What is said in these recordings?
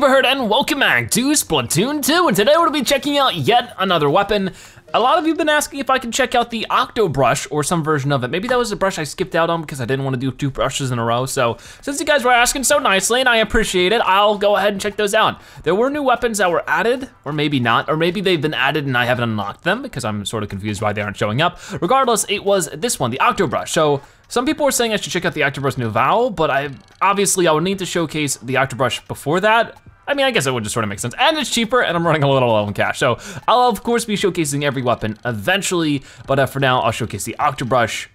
ZebraHerd and welcome back to Splatoon 2, and today we're gonna be checking out yet another weapon. A lot of you have been asking if I can check out the Octobrush or some version of it. Maybe that was a brush I skipped out on because I didn't want to do two brushes in a row. So since you guys were asking so nicely and I appreciate it, I'll go ahead and check those out. There were new weapons that were added, or maybe not, or maybe they've been added and I haven't unlocked them because I'm sort of confused why they aren't showing up. Regardless, it was this one, the Octobrush. So some people were saying I should check out the Octobrush Nouveau, but I would need to showcase the Octobrush before that. I mean, I guess it would just sort of make sense. And it's cheaper, and I'm running a little low on cash. So I'll, of course, be showcasing every weapon eventually, but for now, I'll showcase the Octobrush.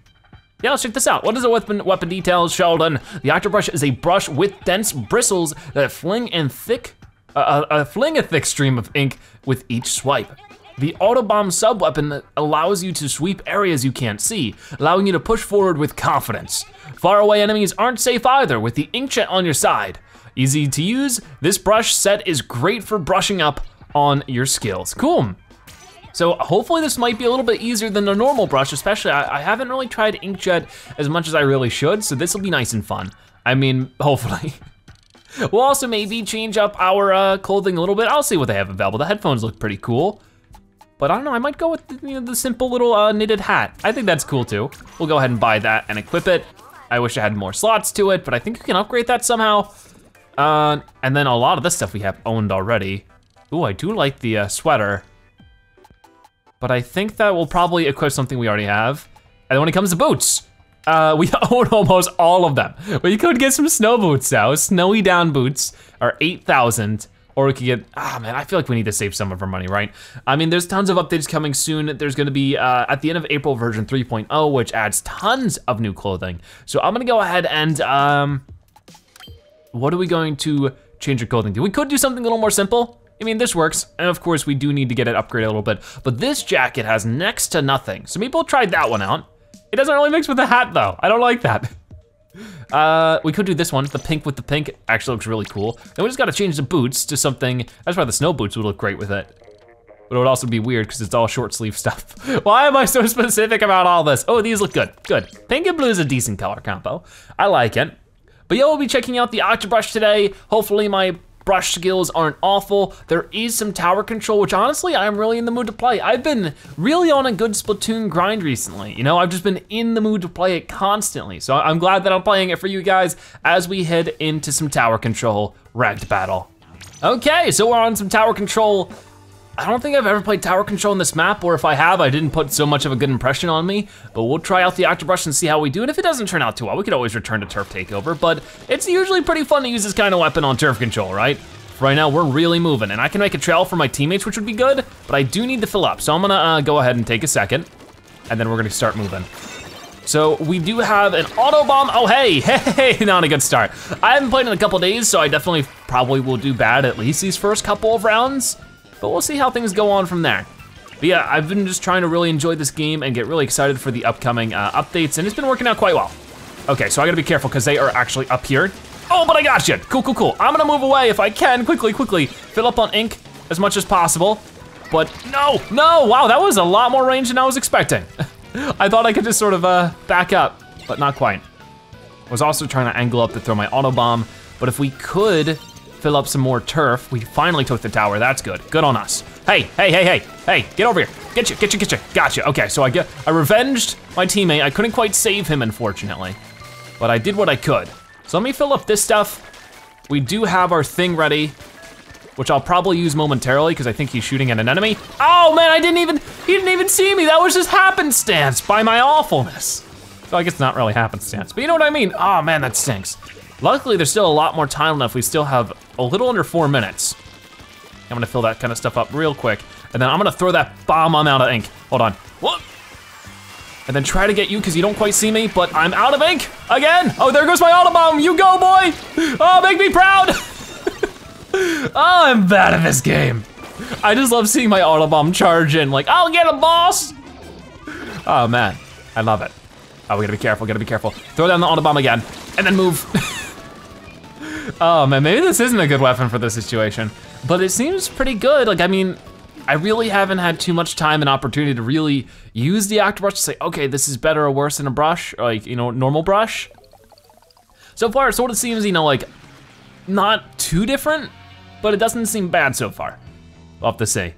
Yeah, let's check this out. What is the weapon details, Sheldon? The Octobrush is a brush with dense bristles that fling a thick stream of ink with each swipe. The Autobomb sub-weapon allows you to sweep areas you can't see, allowing you to push forward with confidence. Faraway enemies aren't safe either, with the Inkjet on your side. Easy to use, this brush set is great for brushing up on your skills. Cool. So hopefully this might be a little bit easier than a normal brush, especially I haven't really tried Inkjet as much as I really should, so this will be nice and fun. I mean, hopefully. We'll also maybe change up our clothing a little bit. I'll see what they have available. The headphones look pretty cool. But I don't know, I might go with the simple little knitted hat. I think that's cool too. We'll go ahead and buy that and equip it. I wish I had more slots to it, but I think you can upgrade that somehow. And then a lot of this stuff we have owned already. Ooh, I do like the sweater. But I think that will probably equip something we already have. And when it comes to boots, we own almost all of them. We could get some snow boots now. Snowy down boots are 8,000. Or we could get, man, I feel like we need to save some of our money, right? I mean, there's tons of updates coming soon. There's gonna be, at the end of April, version 3.0, which adds tons of new clothing. So I'm gonna go ahead and, what are we going to change our clothing to? We could do something a little more simple. I mean, this works, and of course, we do need to get it upgraded a little bit, but this jacket has next to nothing. So maybe we'll try that one out. It doesn't really mix with the hat, though. I don't like that. We could do this one, the pink with the pink. Actually looks really cool. Then we just gotta change the boots to something. That's why the snow boots would look great with it. But it would also be weird because it's all short sleeve stuff. Why am I so specific about all this? Oh, these look good, good. Pink and blue is a decent color combo. I like it. But yeah, we'll be checking out the Octobrush today. Hopefully my brush skills aren't awful. There is some tower control, which honestly, I'm really in the mood to play. I've been really on a good Splatoon grind recently. You know, I've just been in the mood to play it constantly. So I'm glad that I'm playing it for you guys as we head into some tower control ranked battle. Okay, so we're on some tower control. I don't think I've ever played tower control in this map, or if I have, I didn't put so much of a good impression on me, but we'll try out the Octobrush and see how we do, and if it doesn't turn out too well, we could always return to Turf Takeover, but it's usually pretty fun to use this kind of weapon on Turf Control, right? Right now, we're really moving, and I can make a trail for my teammates, which would be good, but I do need to fill up, so I'm gonna go ahead and take a second, and then we're gonna start moving. So we do have an Autobomb. Oh, hey, not a good start. I haven't played in a couple days, so I definitely probably will do bad at least these first couple of rounds. But we'll see how things go on from there. But yeah, I've been just trying to really enjoy this game and get really excited for the upcoming updates, and it's been working out quite well. Okay, so I gotta be careful because they are actually up here. Oh, but I got you, cool. I'm gonna move away if I can, quickly. Fill up on ink as much as possible, but no, wow, that was a lot more range than I was expecting. I thought I could just sort of back up, but not quite. I was also trying to angle up to throw my Autobomb, but if we could, fill up some more turf. We finally took the tower, that's good. Good on us. Hey, get over here. Get you. Gotcha, okay, so I revenged my teammate. I couldn't quite save him, unfortunately, but I did what I could. So let me fill up this stuff. We do have our thing ready, which I'll probably use momentarily because I think he's shooting at an enemy. Oh man, he didn't even see me. That was just happenstance by my awfulness. So I guess not really happenstance, but you know what I mean? Oh man, that stinks. Luckily, there's still a lot more time left. We still have a little under 4 minutes. I'm gonna fill that kind of stuff up real quick, and then I'm gonna throw that bomb on out of ink. Hold on. Whoop. And then try to get you, because you don't quite see me, but I'm out of ink again. Oh, there goes my Autobomb. You go, boy. Oh, make me proud. Oh, I'm bad at this game. I just love seeing my Autobomb charge in, like, I'll get him, boss. Oh, man, I love it. Oh, we gotta be careful, Throw down the Autobomb again, and then move. Oh man, maybe this isn't a good weapon for this situation, but it seems pretty good. Like, I mean, I really haven't had too much time and opportunity to really use the Octobrush to say, okay, this is better or worse than a brush, or like, you know, normal brush. So far, it sort of seems, you know, like, not too different, but it doesn't seem bad so far. We'll have to see.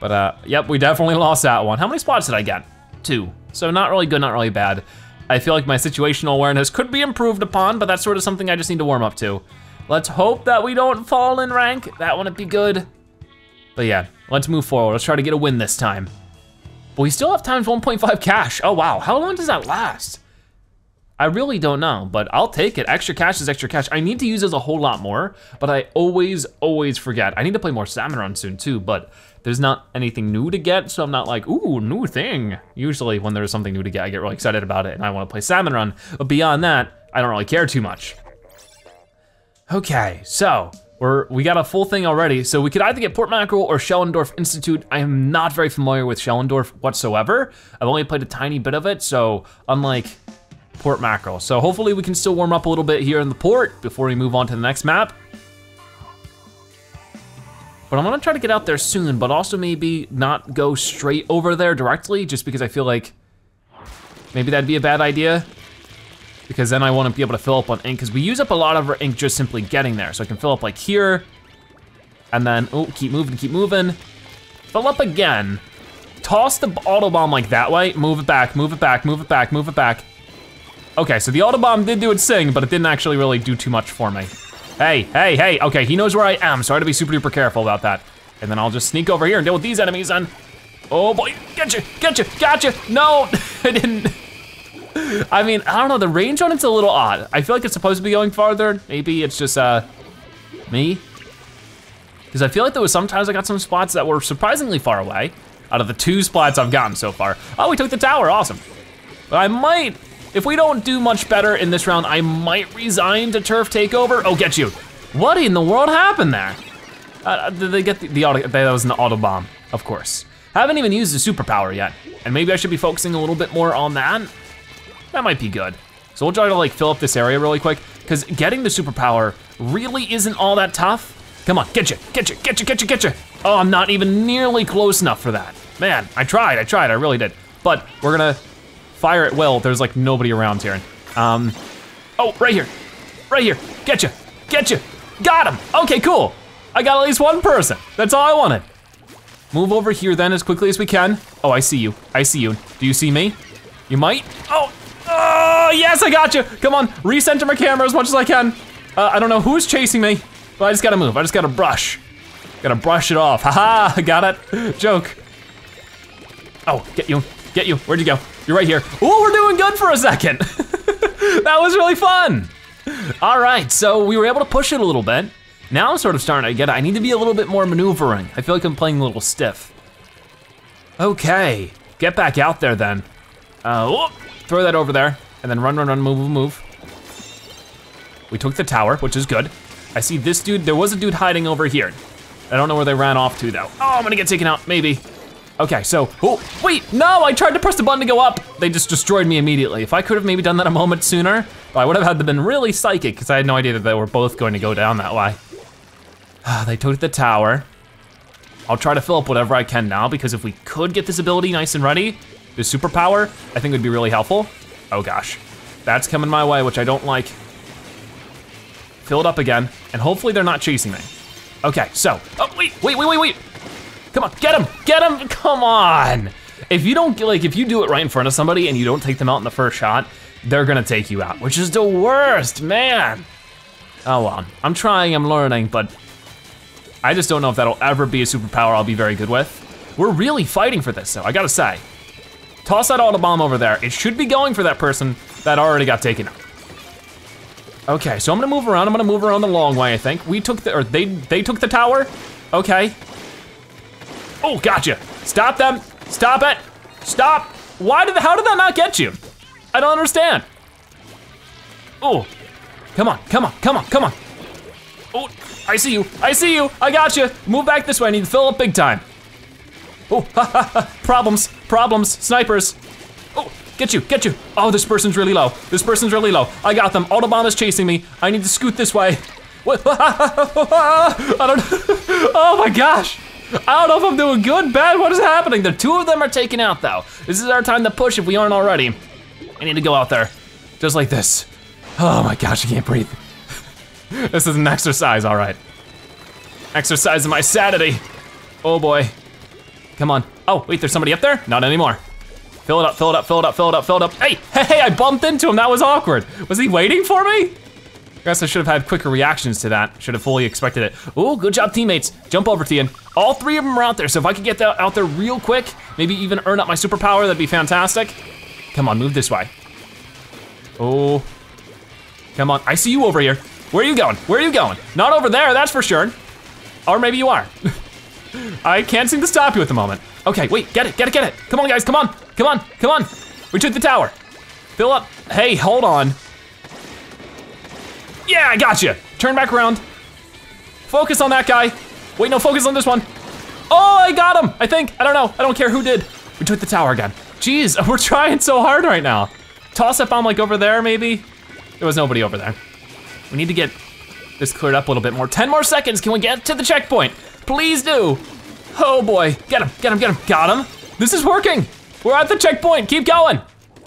But yep, we definitely lost that one. How many spots did I get? 2. So not really good, not really bad. I feel like my situational awareness could be improved upon, but that's sort of something I just need to warm up to. Let's hope that we don't fall in rank. That wouldn't be good. But yeah, let's move forward. Let's try to get a win this time. But we still have times 1.5 cash. Oh wow, how long does that last? I really don't know, but I'll take it. Extra cash is extra cash. I need to use this a whole lot more, but I always forget. I need to play more Salmon Run soon too, but there's not anything new to get, so I'm not like, ooh, new thing. Usually when there's something new to get, I get really excited about it and I wanna play Salmon Run, but beyond that, I don't really care too much. Okay, so we got a full thing already, so we could either get Port Mackerel or Shellendorf Institute. I am not very familiar with Shellendorf whatsoever. I've only played a tiny bit of it, so unlike Port Mackerel. So hopefully we can still warm up a little bit here in the port before we move on to the next map. But I'm gonna try to get out there soon, but also maybe not go straight over there directly, just because I feel like maybe that'd be a bad idea, because then I wanna be able to fill up on ink, because we use up a lot of our ink just simply getting there. So I can fill up like here, and then, oh, keep moving. Fill up again. Toss the autobomb like that way, move it back, move it back, move it back, move it back. Okay, so the Autobomb did do its thing, but it didn't actually really do too much for me. Hey, hey, hey, okay, he knows where I am, so I had to be super duper careful about that. And then I'll just sneak over here and deal with these enemies and, oh boy, getcha, getcha, gotcha, no, I didn't. I mean, I don't know, the range on it's a little odd. I feel like it's supposed to be going farther. Maybe it's just me. Because I feel like there was sometimes I got some spots that were surprisingly far away out of the 2 spots I've gotten so far. Oh, we took the tower, awesome. But I might, if we don't do much better in this round, I might resign to Turf Takeover. Oh, get you. What in the world happened there? Did they get the auto, that was an Autobomb, of course. Haven't even used the superpower yet. And maybe I should be focusing a little bit more on that. That might be good. So we'll try to like fill up this area really quick, because getting the superpower really isn't all that tough. Come on, get you, get you, get you, get you, get you. Oh, I'm not even nearly close enough for that. Man, I tried, I really did. But we're gonna fire at will. There's like nobody around here. Oh, right here, getcha, getcha, got him. Okay, cool. I got at least one person. That's all I wanted. Move over here then as quickly as we can. Oh, I see you, I see you. Do you see me? You might, oh yes, I got you. Come on, recenter my camera as much as I can. I don't know who's chasing me, but I just gotta move. I just gotta brush. Gotta brush it off, haha, I got it, joke. Oh, get you. Get you, where'd you go? You're right here. Ooh, we're doing good for a second. That was really fun. All right, so we were able to push it a little bit. Now I'm sort of starting to get it. I need to be a little bit more maneuvering. I feel like I'm playing a little stiff. Okay, get back out there then. Whoop, throw that over there and then run, run, run, move, move, move. We took the tower, which is good. I see this dude, there was a dude hiding over here. I don't know where they ran off to though. Oh, I'm gonna get taken out, maybe. Okay, so, oh, wait, no, I tried to press the button to go up. They just destroyed me immediately. If I could have maybe done that a moment sooner, I would have had been really psychic, because I had no idea that they were both going to go down that way. They took the tower. I'll try to fill up whatever I can now, because if we could get this ability nice and ready, the superpower, I think would be really helpful. Oh gosh, that's coming my way, which I don't like. Fill it up again, and hopefully they're not chasing me. Okay, so, oh, wait. Come on, get him, get him, come on. If you don't, like, if you do it right in front of somebody and you don't take them out in the first shot, they're gonna take you out, which is the worst, man. Oh well, I'm trying, I'm learning, but I just don't know if that'll ever be a superpower I'll be very good with. We're really fighting for this, so I gotta say. Toss that Autobomb over there. It should be going for that person that already got taken out. Okay, so I'm gonna move around the long way, I think. We took the, or they took the tower, okay. Oh, gotcha. Stop them, stop it, stop. How did that not get you? I don't understand. Oh, come on, come on, come on, come on. Oh, I see you, I gotcha. Move back this way, I need to fill up big time. Oh, problems, problems, snipers. Oh, get you, get you. Oh, this person's really low, this person's really low. I got them, Autobomb is chasing me. I need to scoot this way. What? I don't know, oh my gosh. I don't know if I'm doing good, bad, what is happening? The two of them are taken out though. This is our time to push if we aren't already. I need to go out there, just like this. Oh my gosh, I can't breathe. This is an exercise, all right. Exercising my sanity. Oh boy. Come on. Oh, wait, there's somebody up there? Not anymore. Fill it up, fill it up, fill it up, fill it up, fill it up. Hey, hey, I bumped into him, that was awkward. Was he waiting for me? I guess I should have had quicker reactions to that. Should have fully expected it. Ooh, good job, teammates. Jump over, Tian. All three of them are out there, so if I could get that out there real quick, maybe even earn up my superpower, that'd be fantastic. Come on, move this way. Oh, come on, I see you over here. Where are you going, where are you going? Not over there, that's for sure. Or maybe you are. I can't seem to stop you at the moment. Okay, wait, get it, get it, get it. Come on, guys, come on. Come on, come on. We took the tower. Fill up. Hey, hold on. Yeah, I got you. Turn back around. Focus on that guy. Wait, no, focus on this one. Oh, I got him, I think. I don't know, I don't care who did. We took the tower again. Jeez, we're trying so hard right now. Toss that bomb like over there, maybe. There was nobody over there. We need to get this cleared up a little bit more. 10 more seconds, can we get to the checkpoint? Please do. Oh boy, get him, get him, get him. Got him. This is working. We're at the checkpoint, keep going.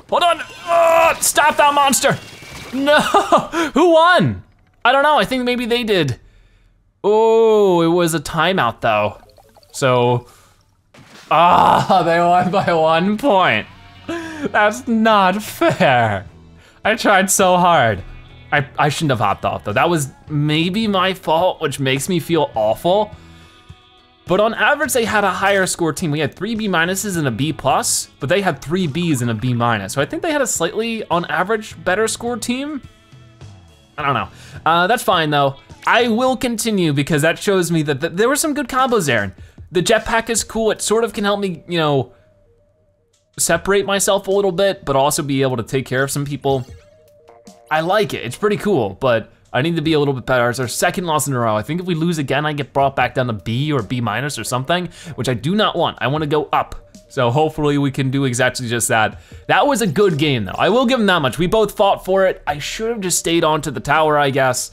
Hold on, oh, stop that monster. No, who won? I don't know, I think maybe they did. Oh, it was a timeout though. So, they won by 1 point. That's not fair. I tried so hard. I shouldn't have hopped off though. That was maybe my fault, which makes me feel awful. But on average, they had a higher score team. We had 3 B- and a B+, but they had 3 Bs and a B-. So I think they had a slightly, on average, better score team. I don't know. That's fine though. I will continue because that shows me that there were some good combos there. The jetpack is cool. It sort of can help me, you know, separate myself a little bit, but also be able to take care of some people. I like it. It's pretty cool, but I need to be a little bit better. It's our second loss in a row. I think if we lose again, I get brought back down to B or B- or something, which I do not want. I want to go up. So hopefully we can do exactly just that. That was a good game though. I will give them that much. We both fought for it. I should have just stayed on to the tower, I guess.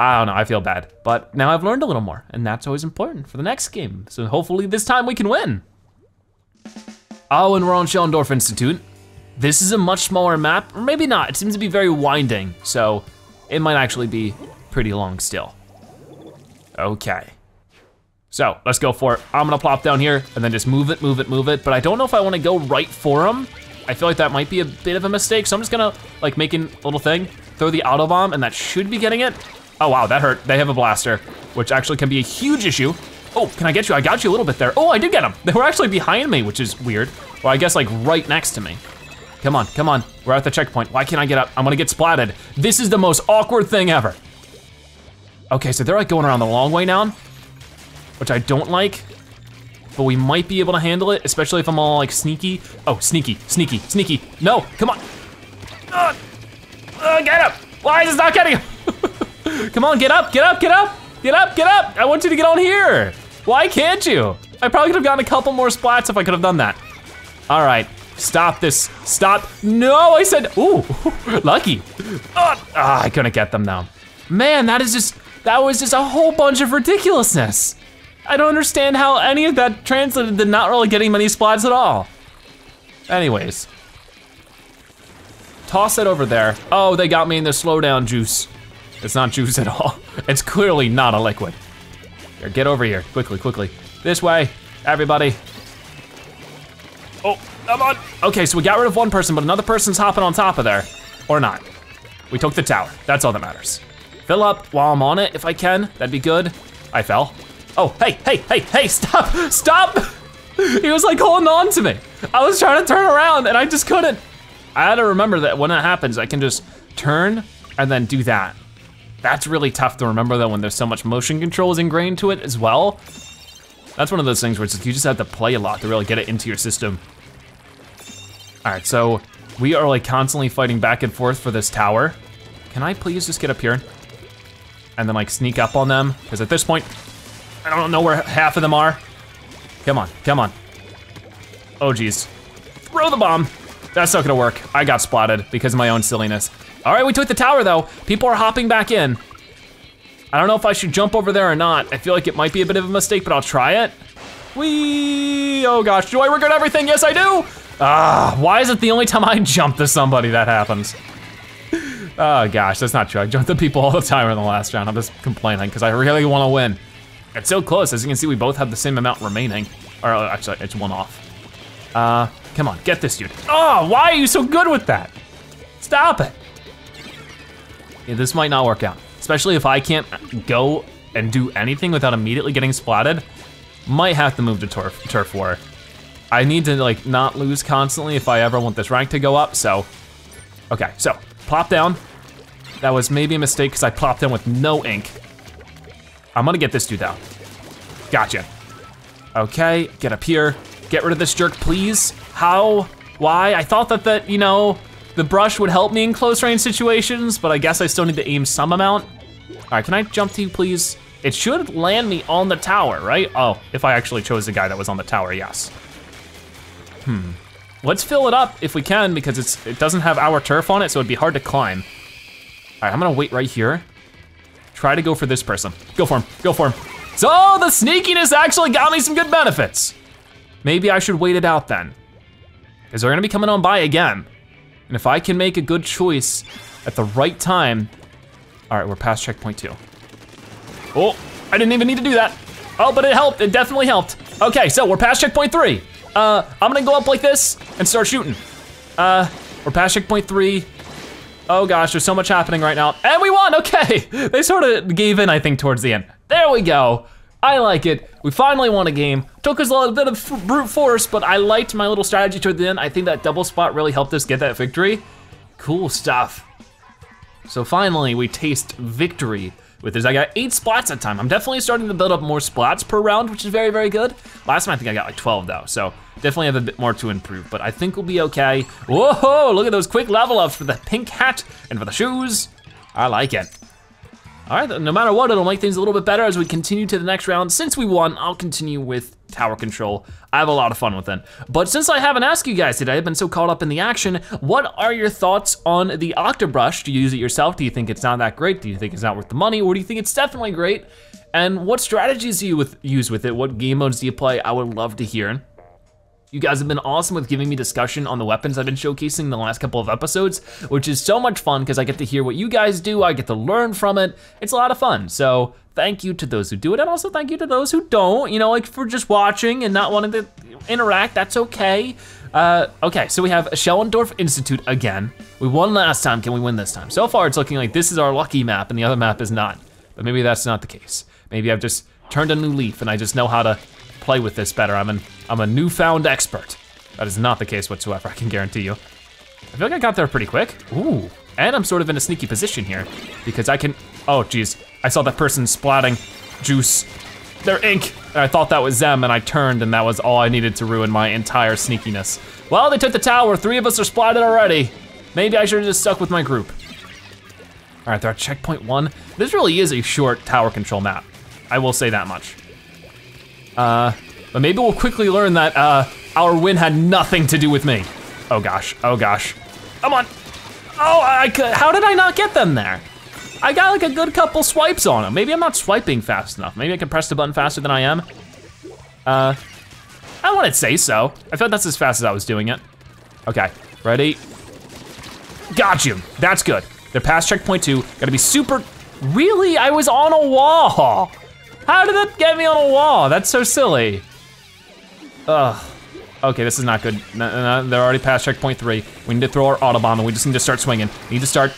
I don't know, I feel bad. But now I've learned a little more and that's always important for the next game. So hopefully this time we can win. Oh, and we're on Shellendorf Institute. This is a much smaller map, or maybe not. It seems to be very winding, so it might actually be pretty long still. Okay. So, let's go for it. I'm gonna plop down here and then just move it, move it, move it. But I don't know if I wanna go right for him. I feel like that might be a bit of a mistake. So I'm just gonna like make a little thing, throw the Autobomb and that should be getting it. Oh wow, that hurt. They have a blaster, which actually can be a huge issue. Oh, can I get you? I got you a little bit there. Oh, I did get him. They were actually behind me, which is weird. Well, I guess like right next to me. Come on, come on, we're at the checkpoint. Why can't I get up? I'm gonna get splatted. This is the most awkward thing ever. Okay, so they're like going around the long way now, which I don't like, but we might be able to handle it, especially if I'm all like sneaky. Oh, sneaky, sneaky, sneaky. No, come on. Get up, why is this not getting up? Come on, get up, get up, get up, get up, get up. I want you to get on here. Why can't you? I probably could have gotten a couple more splats if I could have done that. All right. Stop this, stop. No, I said, ooh, lucky. Oh, I couldn't get them though. Man, that was just a whole bunch of ridiculousness. I don't understand how any of that translated to not really getting many splats at all. Anyways. Toss it over there. Oh, they got me in the slowdown juice. It's not juice at all. It's clearly not a liquid. Here, get over here, quickly, quickly. This way, everybody. Oh. Come on. Okay, so we got rid of one person, but another person's hopping on top of there, or not. We took the tower, that's all that matters. Fill up while I'm on it, if I can, that'd be good. I fell. Oh, hey, hey, hey, hey, stop, stop. He was like holding on to me. I was trying to turn around and I just couldn't. I had to remember that when that happens, I can just turn and then do that. That's really tough to remember though when there's so much motion control is ingrained to it as well. That's one of those things where it's like you just have to play a lot to really get it into your system. All right, so we are like constantly fighting back and forth for this tower. Can I please just get up here and then like sneak up on them? Because at this point, I don't know where half of them are. Come on, come on. Oh geez, throw the bomb. That's not gonna work. I got spotted because of my own silliness. All right, we took the tower though. People are hopping back in. I don't know if I should jump over there or not. I feel like it might be a bit of a mistake, but I'll try it. Whee, oh gosh, do I regret everything? Yes, I do. Ah, why is it the only time I jump to somebody that happens? Oh gosh, that's not true. I jump to people all the time in the last round. I'm just complaining because I really want to win. It's so close. As you can see, we both have the same amount remaining. Or actually, it's one off. Come on, get this dude. Oh, why are you so good with that? Stop it. Yeah, this might not work out, especially if I can't go and do anything without immediately getting splatted. Might have to move to Turf War. I need to like not lose constantly if I ever want this rank to go up, so. Okay, so plop down. That was maybe a mistake because I plopped down with no ink. I'm gonna get this dude out. Gotcha. Okay, get up here. Get rid of this jerk, please. How? Why? I thought that you know, the brush would help me in close range situations, but I guess I still need to aim some amount. All right, can I jump to you, please? It should land me on the tower, right? Oh, if I actually chose the guy that was on the tower, yes. Hmm. Let's fill it up if we can, because it doesn't have our turf on it, so it'd be hard to climb. All right, I'm gonna wait right here. Try to go for this person. Go for him, go for him. So the sneakiness actually got me some good benefits. Maybe I should wait it out then. Because they're gonna be coming on by again. And if I can make a good choice at the right time. All right, we're past checkpoint 2. Oh, I didn't even need to do that. Oh, but it helped, it definitely helped. Okay, so we're past checkpoint 3. I'm gonna go up like this and start shooting. We're past checkpoint 3. Oh gosh, there's so much happening right now. And we won, okay. They sort of gave in, I think, towards the end. There we go, I like it. We finally won a game. Took us a little bit of brute force, but I liked my little strategy toward the end. I think that double spot really helped us get that victory. Cool stuff. So finally, we taste victory with this. I got 8 splats at a time. I'm definitely starting to build up more splats per round, which is very, very good. Last time I think I got like 12 though, so definitely have a bit more to improve, but I think we'll be okay. Whoa, look at those quick level ups for the pink hat and for the shoes. I like it. All right, no matter what, it'll make things a little bit better as we continue to the next round. Since we won, I'll continue with Tower Control. I have a lot of fun with it. But since I haven't asked you guys today, I've been so caught up in the action, what are your thoughts on the Octobrush? Do you use it yourself? Do you think it's not that great? Do you think it's not worth the money? Or do you think it's definitely great? And what strategies do you use with it? What game modes do you play? I would love to hear. You guys have been awesome with giving me discussion on the weapons I've been showcasing the last couple of episodes, which is so much fun because I get to hear what you guys do, I get to learn from it. It's a lot of fun, so thank you to those who do it and also thank you to those who don't, you know, like for just watching and not wanting to interact, that's okay. Okay, so we have Shellendorf Institute again. We won last time, can we win this time? So far it's looking like this is our lucky map and the other map is not, but maybe that's not the case. Maybe I've just turned a new leaf and I just know how to play with this better. I'm a newfound expert. That is not the case whatsoever, I can guarantee you. I feel like I got there pretty quick. Ooh, and I'm sort of in a sneaky position here because I can, oh geez, I saw that person splatting juice, their ink, and I thought that was them and I turned and that was all I needed to ruin my entire sneakiness. Well, they took the tower, 3 of us are splatted already. Maybe I should've just stuck with my group. All right, they're at checkpoint 1. This really is a short Tower Control map. I will say that much. But maybe we'll quickly learn that our win had nothing to do with me. Oh gosh, oh gosh. Come on. Oh, how did I not get them there? I got like a good couple swipes on them. Maybe I'm not swiping fast enough. Maybe I can press the button faster than I am. I wouldn't say so. I felt that's as fast as I was doing it. Okay, ready? Got you, that's good. They're past checkpoint 2, gotta be super, really? I was on a wall. How did that get me on a wall? That's so silly. Ugh. Okay, this is not good. No, no, no, they're already past checkpoint 3. We need to throw our Autobomb and we just need to start swinging. We need to start.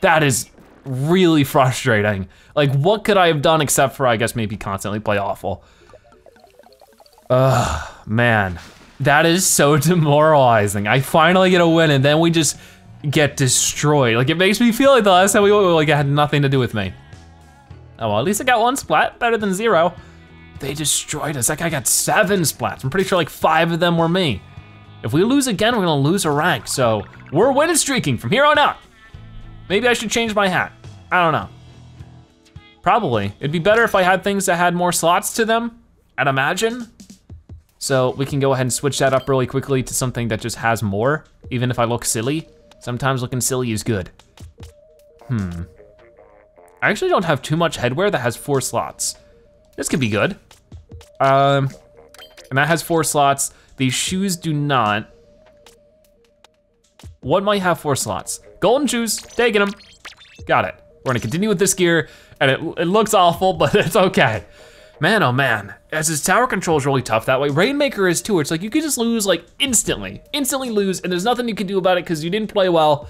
That is really frustrating. Like, what could I have done except for, I guess, maybe constantly play awful? Ugh, man. That is so demoralizing. I finally get a win and then we just get destroyed. Like, it makes me feel like the last time we went, like, it had nothing to do with me. Oh, well, at least I got 1 splat, better than 0. They destroyed us, that guy got 7 splats. I'm pretty sure like 5 of them were me. If we lose again, we're gonna lose a rank, so we're winning streaking from here on out. Maybe I should change my hat, I don't know. Probably, it'd be better if I had things that had more slots to them, I'd imagine. So we can go ahead and switch that up really quickly to something that just has more, even if I look silly. Sometimes looking silly is good. Hmm. I actually don't have too much headwear that has 4 slots. This could be good. And that has 4 slots. These shoes do not. What might have 4 slots? Golden shoes, taking them. Got it. We're gonna continue with this gear, and it looks awful, but it's okay. Man, oh man, as his tower control is really tough that way. Rainmaker is too. It's like you could just lose like instantly lose, and there's nothing you can do about it because you didn't play well,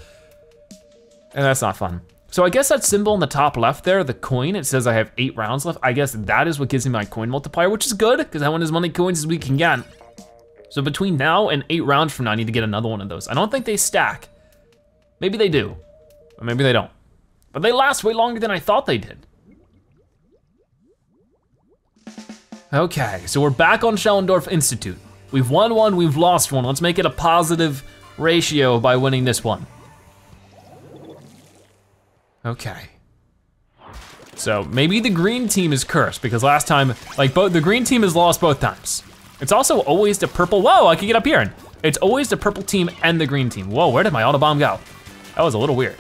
and that's not fun. So I guess that symbol in the top left there, the coin, it says I have 8 rounds left. I guess that is what gives me my coin multiplier, which is good because I want as many coins as we can get. So between now and 8 rounds from now, I need to get another one of those. I don't think they stack. Maybe they do, or maybe they don't. But they last way longer than I thought they did. Okay, so we're back on Shellendorf Institute. We've won one, we've lost one. Let's make it a positive ratio by winning this one. Okay. So maybe the green team is cursed because last time, like both, the green team has lost both times. It's also always the purple, whoa, I can get up here. It's always the purple team and the green team. Whoa, where did my autobomb go? That was a little weird.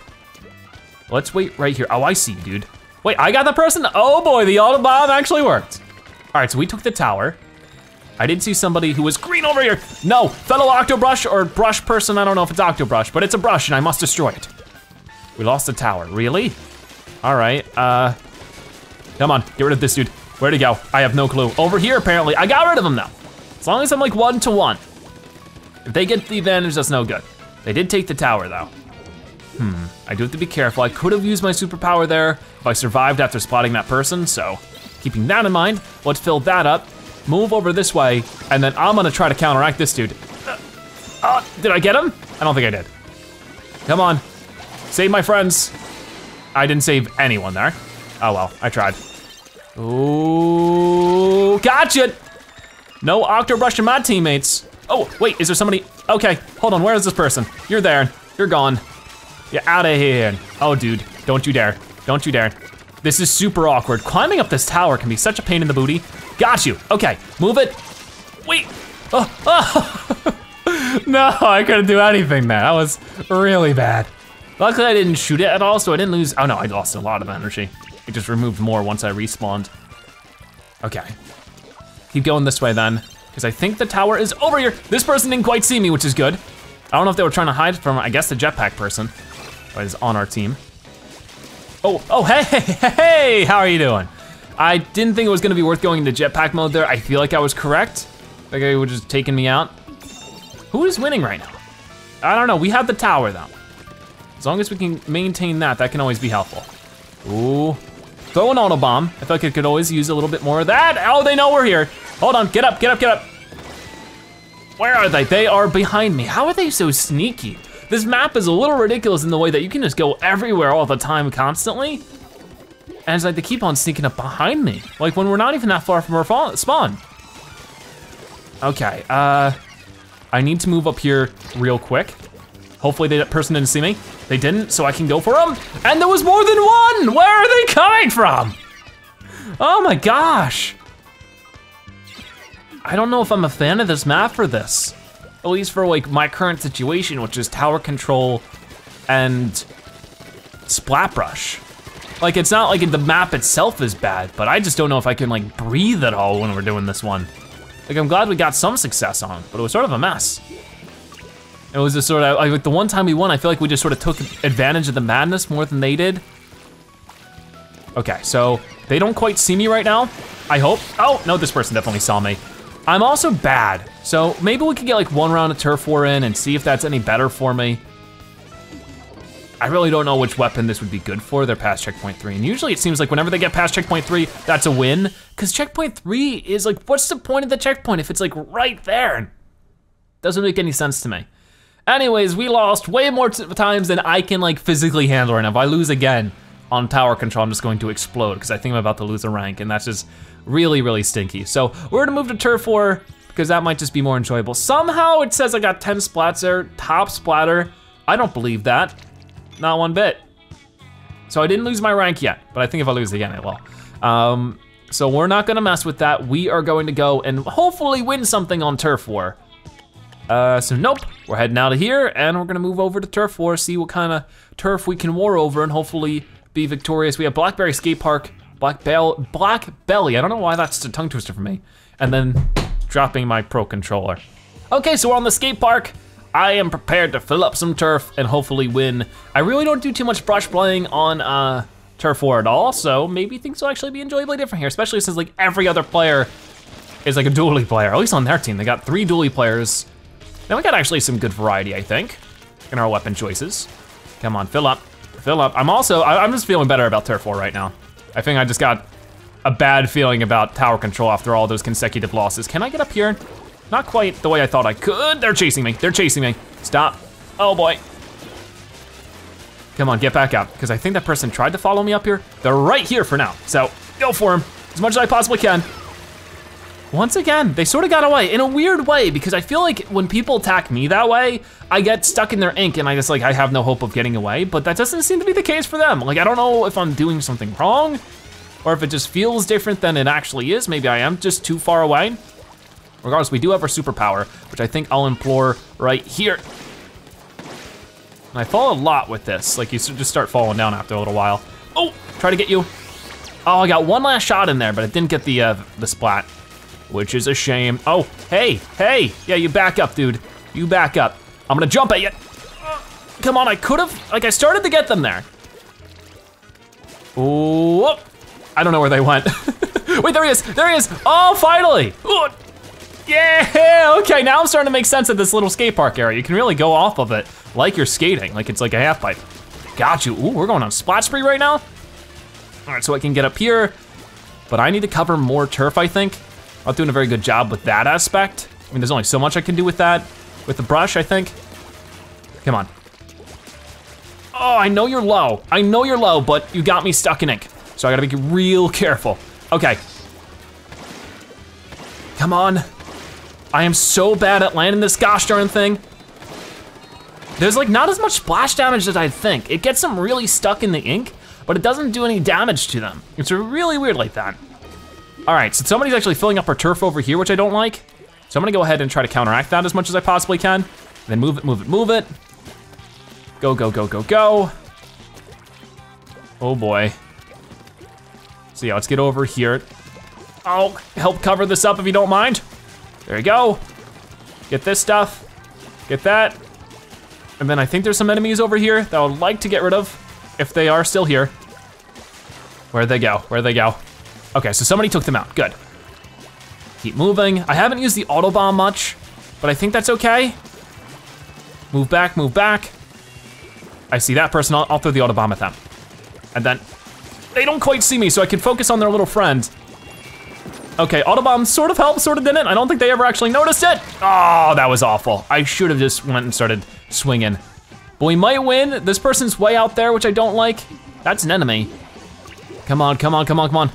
Let's wait right here. Oh, I see, dude. Wait, I got the person? Oh boy, the autobomb actually worked. All right, so we took the tower. I did see somebody who was green over here. No, fellow Octobrush or brush person, I don't know if it's Octobrush, but it's a brush and I must destroy it. We lost the tower, really? All right, come on, get rid of this dude. Where'd he go? I have no clue. Over here, apparently. I got rid of him though. As long as I'm like 1-to-1. If they get the advantage, that's no good. They did take the tower though. Hmm, I do have to be careful. I could have used my superpower there if I survived after spotting that person, so. Keeping that in mind, let's fill that up, move over this way, and then I'm gonna try to counteract this dude. Did I get him? I don't think I did. Come on, save my friends. I didn't save anyone there. Oh well, I tried. Ooh, gotcha! No Octobrush in my teammates. Oh, wait, is there somebody? Okay, hold on, where is this person? You're there, you're gone. You're out of here. Oh dude, don't you dare, don't you dare. This is super awkward. Climbing up this tower can be such a pain in the booty. Got you, okay, move it. Wait, No, I couldn't do anything there. That was really bad. Luckily I didn't shoot it at all, so I didn't lose, oh no, I lost a lot of energy. It just removed more once I respawned. Okay, keep going this way then, because I think the tower is over here. This person didn't quite see me, which is good. I don't know if they were trying to hide from, I guess the jetpack person was on our team. Oh, hey, how are you doing? I didn't think it was gonna be worth going into jetpack mode there. I feel like I was correct. Like they were just taking me out. Who is winning right now? I don't know, we have the tower though. As long as we can maintain that, that can always be helpful. Ooh, throw an autobomb. I feel like I could always use a little bit more of that. Oh, they know we're here. Hold on, get up, get up, get up. Where are they? They are behind me. How are they so sneaky? This map is a little ridiculous in the way that you can just go everywhere all the time constantly. And it's like they keep on sneaking up behind me. Like when we're not even that far from our spawn. Okay, I need to move up here real quick. Hopefully that person didn't see me. They didn't, so I can go for them. And there was more than one! Where are they coming from? Oh my gosh. I don't know if I'm a fan of this map for this. At least for like my current situation, which is tower control and splat brush. Like it's not like the map itself is bad, but I just don't know if I can like breathe at all when we're doing this one. Like I'm glad we got some success on it, but it was sort of a mess. It was just sort of, like the one time we won, I feel like we just sort of took advantage of the madness more than they did. Okay, so they don't quite see me right now, I hope. Oh, no, this person definitely saw me. I'm also bad, so maybe we could get like one round of Turf War in and see if that's any better for me. I really don't know which weapon this would be good for. They're past checkpoint 3, and usually it seems like whenever they get past checkpoint 3, that's a win, because checkpoint 3 is like, what's the point of the checkpoint if it's like right there? Doesn't make any sense to me. Anyways, we lost way more times than I can like physically handle right now. If I lose again on tower control, I'm just going to explode, because I think I'm about to lose a rank, and that's just, really, really stinky. So we're gonna move to Turf War because that might just be more enjoyable. Somehow it says I got 10 splats there, top splatter. I don't believe that, not one bit. So I didn't lose my rank yet, but I think if I lose again, I will. So we're not gonna mess with that. We are going to go and hopefully win something on Turf War. So nope, we're heading out of here and we're gonna move over to Turf War, see what kind of turf we can war over and hopefully be victorious. We have Blackberry Skate Park, Black Belly, I don't know why that's a tongue twister for me. And then dropping my pro controller. Okay, so we're on the skate park. I am prepared to fill up some turf and hopefully win. I really don't do too much brush playing on Turf War at all, so maybe things will actually be enjoyably different here, especially since like every other player is like a dually player, at least on their team. They got 3 dually players. Now we got actually some good variety, I think, in our weapon choices. Come on, fill up, fill up. I'm just feeling better about Turf War right now. I think I just got a bad feeling about Tower Control after all those consecutive losses. Can I get up here? Not quite the way I thought I could. They're chasing me, they're chasing me. Stop, oh boy. Come on, get back up, because I think that person tried to follow me up here. They're right here for now, so go for him as much as I possibly can. Once again, they sort of got away in a weird way, because I feel like when people attack me that way, I get stuck in their ink and I just like, I have no hope of getting away, but that doesn't seem to be the case for them. Like, I don't know if I'm doing something wrong or if it just feels different than it actually is. Maybe I am just too far away. Regardless, we do have our superpower, which I think I'll implore right here. And I fall a lot with this. Like, you just start falling down after a little while. Oh, try to get you. Oh, I got one last shot in there, but I didn't get the splat, which is a shame. Oh, hey, hey. Yeah, you back up, dude. You back up. I'm gonna jump at you. Come on, I could've, like I started to get them there. Oh, I don't know where they went. Wait, there he is, there he is. Oh, finally. Ooh. Yeah, okay, now I'm starting to make sense of this little skate park area. You can really go off of it like you're skating, like it's like a half pipe. Got you, ooh, we're going on splat spree right now. All right, so I can get up here, but I need to cover more turf, I think. I'm not doing a very good job with that aspect. I mean, there's only so much I can do with that, with the brush, I think. Come on. Oh, I know you're low, but you got me stuck in ink, so I gotta be real careful. Okay. Come on. I am so bad at landing this gosh darn thing. There's like not as much splash damage as I'd think. It gets them really stuck in the ink, but it doesn't do any damage to them. It's really weird like that. All right, so somebody's actually filling up our turf over here, which I don't like. So I'm gonna go ahead and try to counteract that as much as I possibly can. Then move it, move it, move it. Go, go, go, go, go. Oh boy. So yeah, let's get over here. I'll help cover this up if you don't mind. There you go. Get this stuff, get that. And then I think there's some enemies over here that I would like to get rid of if they are still here. Where'd they go? Where'd they go? Okay, so somebody took them out, good. Keep moving. I haven't used the Autobomb much, but I think that's okay. Move back, move back. I see that person, I'll throw the Autobomb at them. And then, they don't quite see me, so I can focus on their little friend. Okay, Autobomb sort of helped, sort of didn't. I don't think they ever actually noticed it. Oh, that was awful. I should have just went and started swinging. But we might win. This person's way out there, which I don't like. That's an enemy. Come on, come on, come on, come on.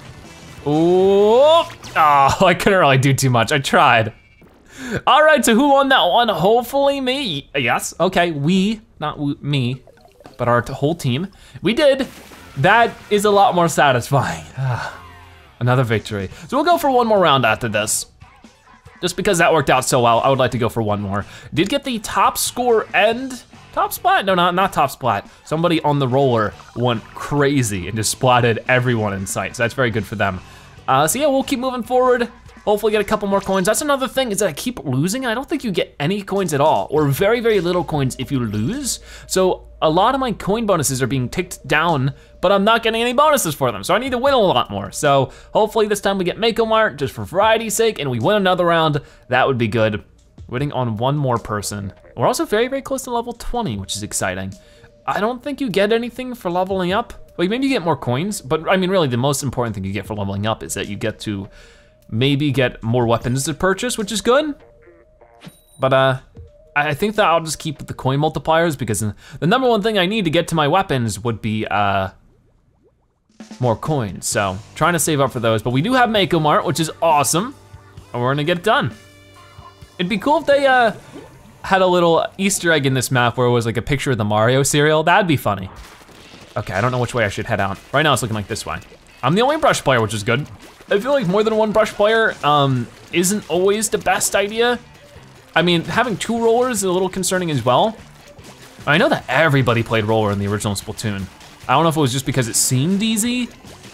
Ooh. Oh, I couldn't really do too much. I tried. All right, so who won that one? Hopefully me. Yes, okay, we, not me, but our whole team. We did. That is a lot more satisfying. Another victory. So we'll go for one more round after this. Just because that worked out so well, I would like to go for one more. Did get the top score and top splat? No, not top splat. Somebody on the roller went crazy and just splatted everyone in sight. So that's very good for them. So yeah, we'll keep moving forward. Hopefully get a couple more coins. That's another thing is that I keep losing. I don't think you get any coins at all or very, very little coins if you lose. So a lot of my coin bonuses are being ticked down, but I'm not getting any bonuses for them, so I need to win a lot more. So hopefully this time we get Mako Mart just for variety's sake and we win another round, that would be good. Waiting on one more person. We're also very, very close to level 20, which is exciting. I don't think you get anything for leveling up. Well, maybe you get more coins, but I mean really the most important thing you get for leveling up is that you get to maybe get more weapons to purchase, which is good. But I think that I'll just keep the coin multipliers because the number one thing I need to get to my weapons would be more coins, so trying to save up for those, but we do have Mako Mart, which is awesome, and we're gonna get it done. It'd be cool if they had a little Easter egg in this map where it was like a picture of the Mario cereal, that'd be funny. Okay, I don't know which way I should head out. Right now it's looking like this way. I'm the only brush player, which is good. I feel like more than one brush player isn't always the best idea. I mean, having 2 rollers is a little concerning as well. I know that everybody played roller in the original Splatoon. I don't know if it was just because it seemed easy.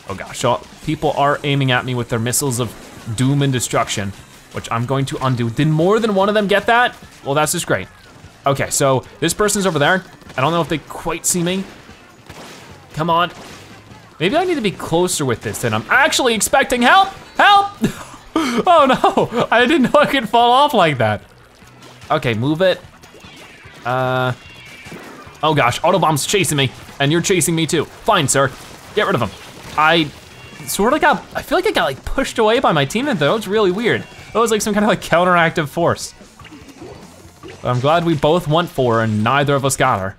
Oh gosh, so people are aiming at me with their missiles of doom and destruction, which I'm going to undo. Did more than one of them get that? Well, that's just great. Okay, so this person's over there. I don't know if they quite see me. Come on. Maybe I need to be closer with this than I'm actually expecting. Help! Help! Oh no, I didn't know I could fall off like that. Okay, move it. Oh gosh, Autobomb's chasing me, and you're chasing me too. Fine, sir, get rid of him. I sort of got, I feel like I got like pushed away by my teammate though, it's really weird. That was like some kind of like counteractive force. But I'm glad we both went for her and neither of us got her.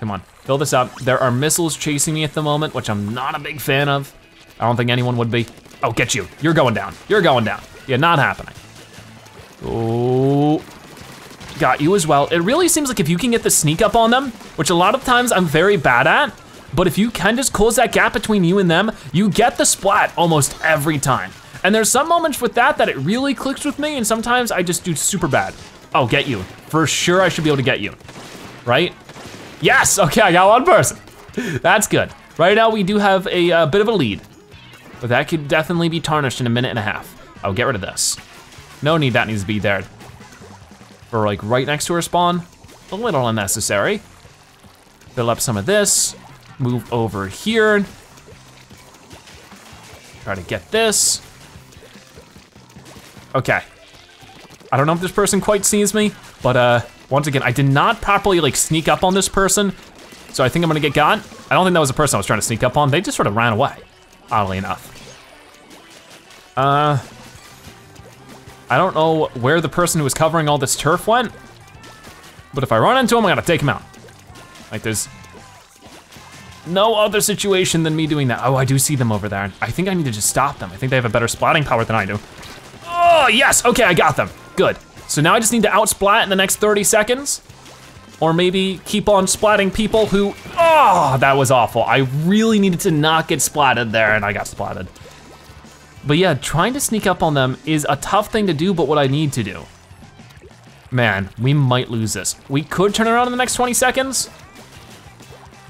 Come on, fill this up. There are missiles chasing me at the moment, which I'm not a big fan of. I don't think anyone would be. Oh, get you, you're going down, you're going down. Yeah, not happening. Oh. Got you as well. It really seems like if you can get the sneak up on them, which a lot of times I'm very bad at, but if you can just close that gap between you and them, you get the splat almost every time. And there's some moments with that that it really clicks with me, and sometimes I just do super bad. Oh, get you. For sure I should be able to get you, right? Yes, okay, I got one person. That's good. Right now we do have a bit of a lead, but that could definitely be tarnished in a minute and a half. I'll get rid of this. No need, that needs to be there. Or like right next to her spawn, a little unnecessary. Fill up some of this, move over here. Try to get this. Okay. I don't know if this person quite sees me, but once again, I did not properly like sneak up on this person, so I think I'm gonna get got. I don't think that was the person I was trying to sneak up on, they just sort of ran away, oddly enough. I don't know where the person who was covering all this turf went, but if I run into him, I gotta take him out. Like there's no other situation than me doing that. Oh, I do see them over there. I think I need to just stop them. I think they have a better splatting power than I do. Oh, yes, okay, I got them, good. So now I just need to outsplat in the next 30 seconds, or maybe keep on splatting people who, oh, that was awful. I really needed to not get splatted there, and I got splatted. But yeah, trying to sneak up on them is a tough thing to do, but what I need to do. Man, we might lose this. We could turn around in the next 20 seconds,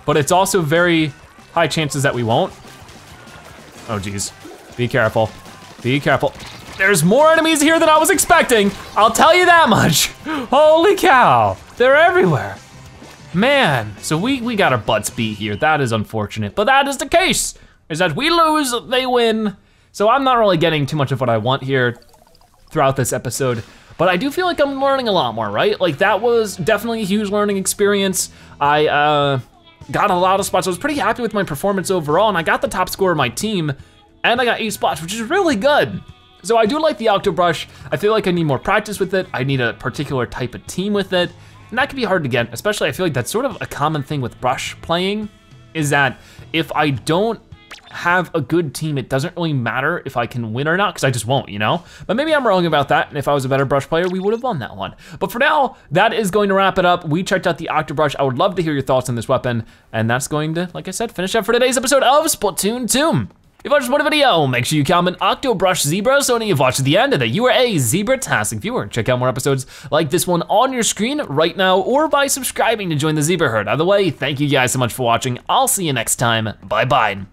but it's also very high chances that we won't. Oh geez, be careful, be careful. There's more enemies here than I was expecting. I'll tell you that much. Holy cow, they're everywhere. Man, so we got our butts beat here. That is unfortunate, but that is the case, is that we lose, they win. So I'm not really getting too much of what I want here throughout this episode, but I do feel like I'm learning a lot more, right? Like that was definitely a huge learning experience. I got a lot of spots. I was pretty happy with my performance overall, and I got the top score of my team, and I got 8 spots, which is really good. So I do like the Octobrush. I feel like I need more practice with it. I need a particular type of team with it, and that can be hard to get, especially I feel like that's sort of a common thing with brush playing, is that if I don't have a good team, it doesn't really matter if I can win or not, because I just won't, you know? But maybe I'm wrong about that, and if I was a better brush player, we would have won that one. But for now, that is going to wrap it up. We checked out the Octobrush. I would love to hear your thoughts on this weapon, and that's going to, like I said, finish up for today's episode of Splatoon 2. If you watched one video, make sure you comment Octobrush Zebra so you've watched to the end, and that you are a zebra-tastic viewer. Check out more episodes like this one on your screen right now, or by subscribing to join the Zebra Herd. Either way, thank you guys so much for watching. I'll see you next time. Bye-bye.